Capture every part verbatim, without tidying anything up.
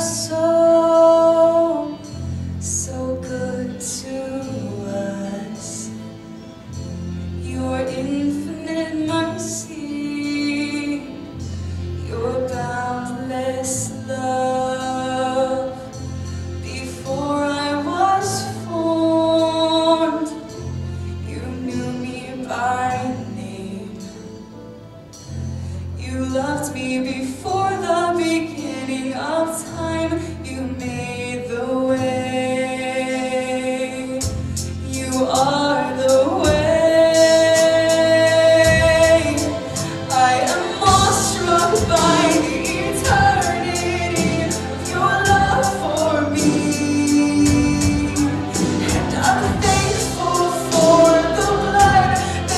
so, so good to us. Your infinite mercy, your boundless love. Before I was formed, you knew me by name. You loved me before the beginning of time. You made the way. You are the way. I am awestruck by the eternity of your love for me, and I'm thankful for the blood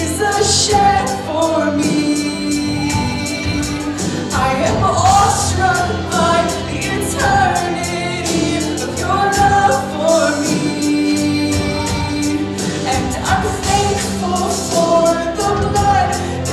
that Jesus shed for me. I am awestruck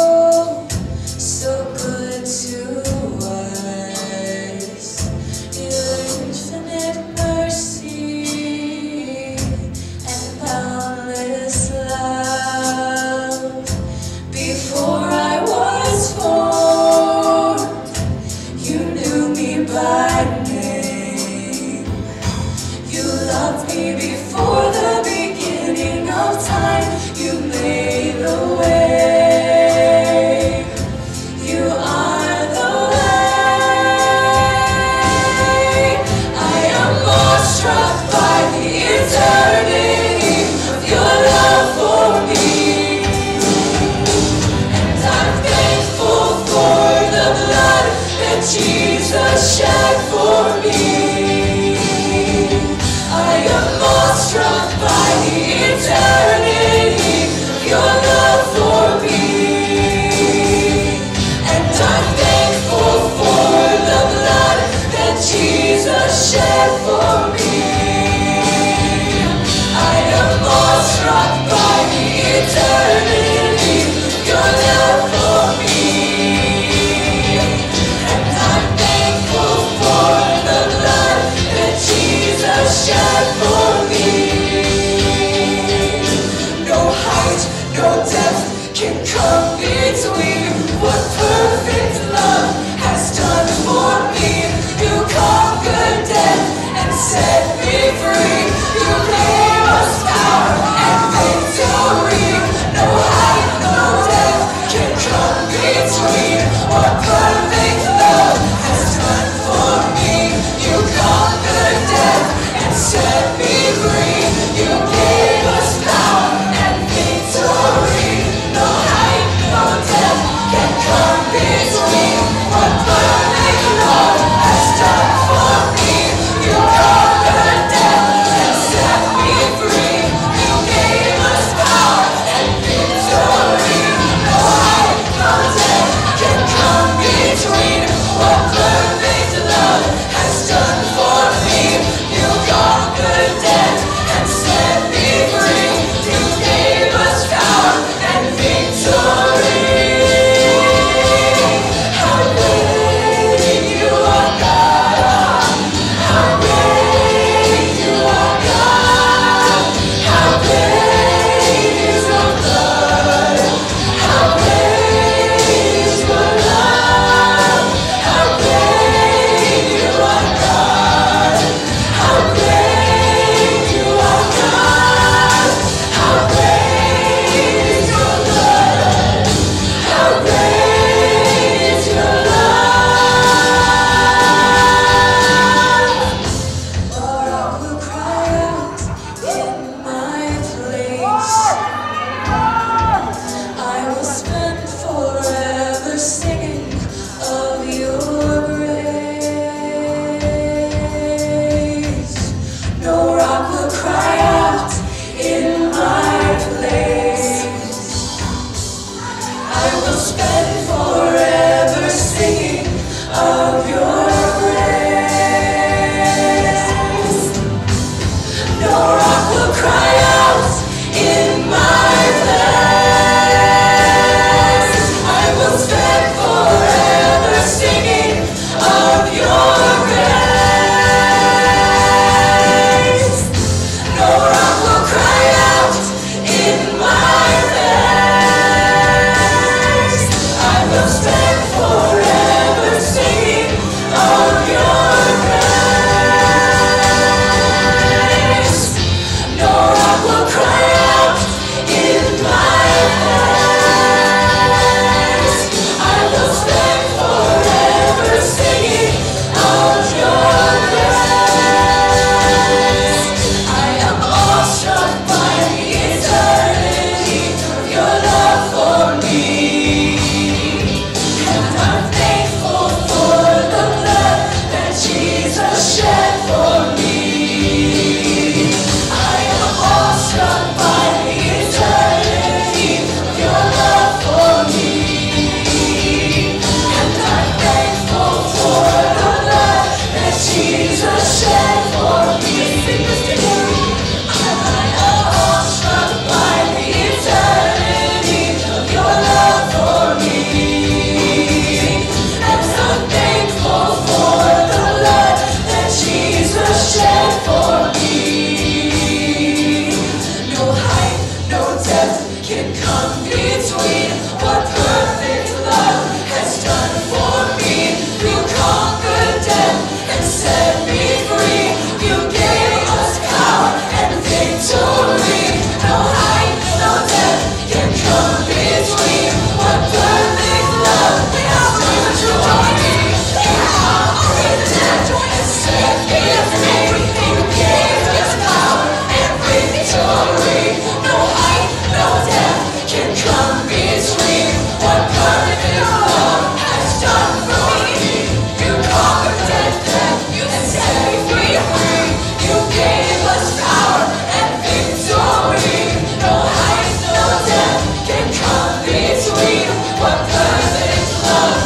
by before the beginning of time. You made the way. You are the way. I am awestruck by the eternity of your love for me, and I'm thankful for the blood that Jesus shed for me. I am awestruck by the eternity of your love for me, and I'm thankful for the blood that Jesus shed for me. I am awestruck by the eternity of your love for me, and I'm thankful for the blood that Jesus shed. Spend forever singing. Oh.